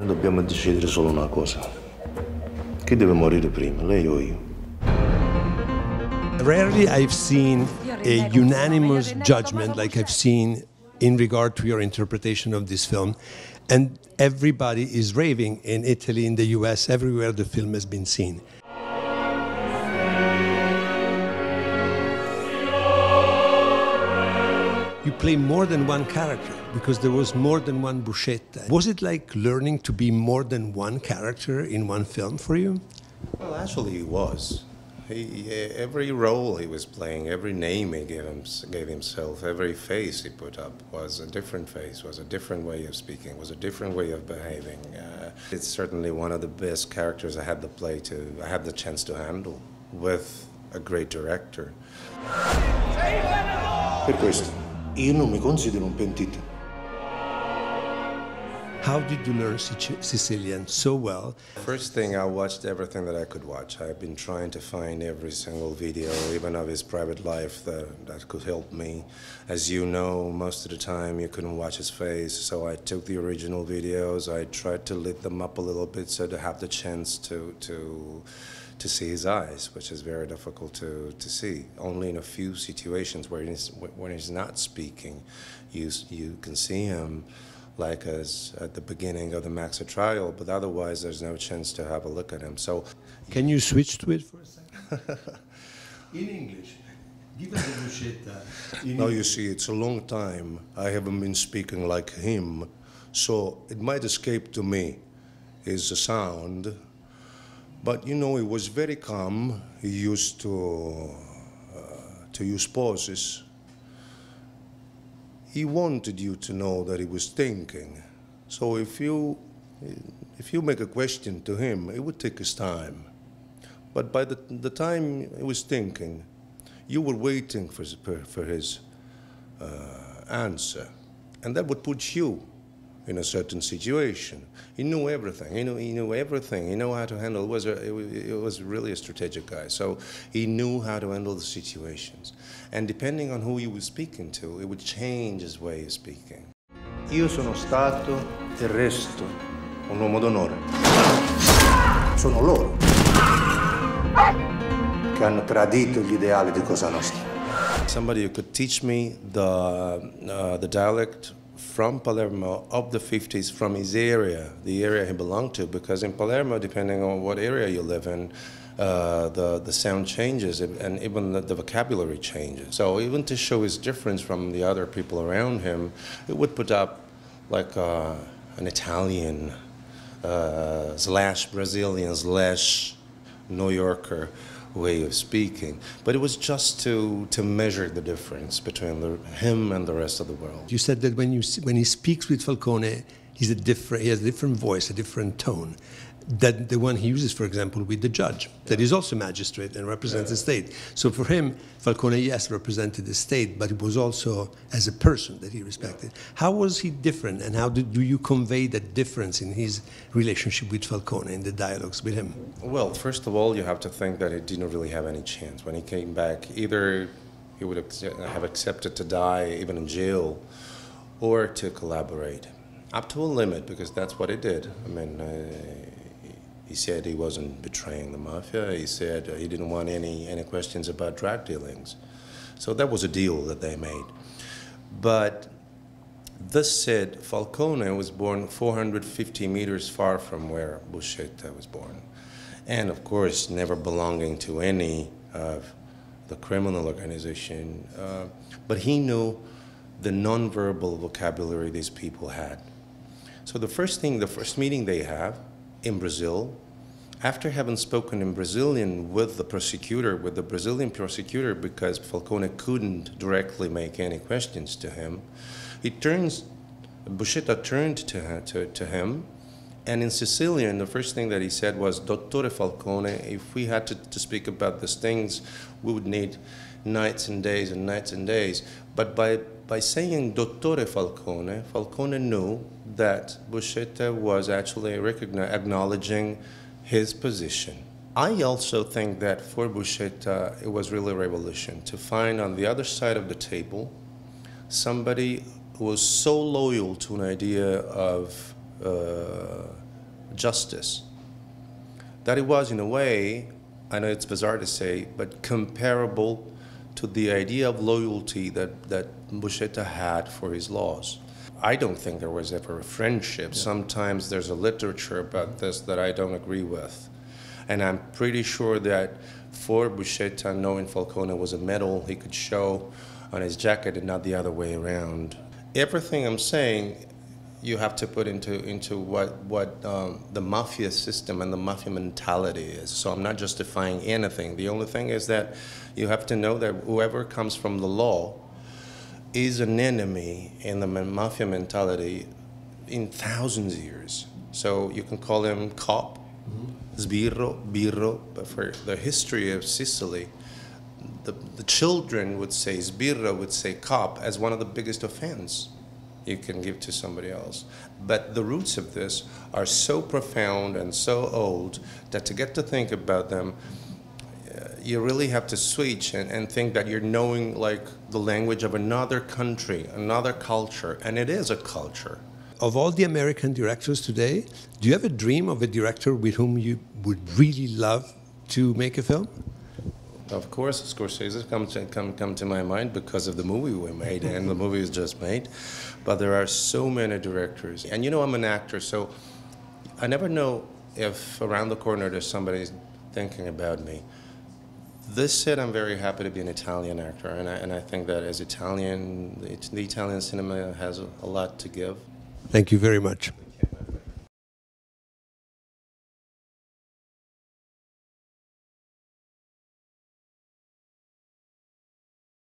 Noi dobbiamo decidere solo una cosa. Chi deve morire prima, lei o io? Rarely I've seen a unanimous judgment like I've seen in regard to your interpretation of this film. And everybody is raving in Italy, in the US, everywhere the film has been seen. You play more than one character, because there was more than one Buscetta. Was it like learning to be more than one character in one film for you? Well, actually it was. Every role he was playing, every name he gave himself, every face he put up was a different face, was a different way of speaking, was a different way of behaving. It's certainly one of the best characters I had the chance to handle with a great director. Per questo, io non mi considero un pentito. How did you learn Sicilian so well? First thing, I watched everything that I could watch. I've been trying to find every single video, even of his private life, that could help me. As you know, most of the time you couldn't watch his face, so I took the original videos. I tried to lit them up a little bit so to have the chance to see his eyes, which is very difficult to see. Only in a few situations where when he's not speaking, you can see him, like as at the beginning of the Maxi trial, but otherwise there's no chance to have a look at him. So, can you switch to it for a second? In English, give us a Buscetta. No, you see, it's a long time I haven't been speaking like him, so it might escape to me, is the sound. But you know, he was very calm. He used to use pauses. He wanted you to know that he was thinking. So if you make a question to him, it would take his time. But by the time he was thinking, you were waiting for his answer. And that would put you in a certain situation. He knew everything. He knew everything. He knew how to handle. It was really a strategic guy. So he knew how to handle the situations. And depending on who he was speaking to, it would change his way of speaking. Io sono stato e resto un uomo d'onore. Sono loro che hanno tradito gli ideali di Cosa Nostra. Somebody who could teach me the dialect from Palermo of the 50s, from his area, the area he belonged to, because in Palermo, depending on what area you live in, the sound changes, and even the vocabulary changes. So even to show his difference from the other people around him, it would put up like an Italian / Brazilian / New Yorker way of speaking, but it was just to measure the difference between him and the rest of the world. You said that when he speaks with Falcone, he has a different voice, a different tone, than the one he uses, for example, with the judge, that is also magistrate and represents the state. So for him, Falcone, yes, represented the state, but it was also as a person that he respected. How was he different, and how do you convey that difference in his relationship with Falcone, in the dialogues with him? Well, first of all, you have to think that he didn't really have any chance. When he came back, either he would have accepted to die, even in jail, or to collaborate, up to a limit, because that's what he did. I mean, he said he wasn't betraying the mafia. He said he didn't want any questions about drug dealings. So that was a deal that they made. But this said, Falcone was born 450 meters far from where Buscetta was born. And of course, never belonging to any of the criminal organization. But he knew the nonverbal vocabulary these people had. So the first meeting they have, in Brazil, after having spoken in Brazilian with the Brazilian prosecutor, because Falcone couldn't directly make any questions to him, Buscetta turned to him, and in Sicilian, the first thing that he said was, "Dottore Falcone, if we had to speak about these things, we would need nights and days and nights and days." But by saying Dottore Falcone, Falcone knew that Buscetta was actually acknowledging his position. I also think that for Buscetta, it was really a revolution to find on the other side of the table somebody who was so loyal to an idea of justice. That it was, in a way, I know it's bizarre to say, but comparable to the idea of loyalty that Buscetta had for his laws. I don't think there was ever a friendship. Yeah. Sometimes there's a literature about this that I don't agree with. And I'm pretty sure that for Buscetta, knowing Falcone was a medal he could show on his jacket and not the other way around. Everything I'm saying, you have to put into what the mafia system and the mafia mentality is. So I'm not justifying anything. The only thing is that you have to know that whoever comes from the law is an enemy in the mafia mentality in thousands of years. So you can call him cop, zbirro, birro, but for the history of Sicily, the children would say zbirro, would say cop as one of the biggest offense you can give to somebody else. But the roots of this are so profound and so old that to get to think about them, you really have to switch and think that you're knowing like the language of another country, another culture, and it is a culture. Of all the American directors today, do you have a dream of a director with whom you would really love to make a film? Of course, Scorsese come to my mind because of the movie we made, and the movie is just made. But there are so many directors. And you know, I'm an actor, so I never know if around the corner there's somebody thinking about me. This said, I'm very happy to be an Italian actor, and I think that as Italian, the Italian cinema has a lot to give. Thank you very much.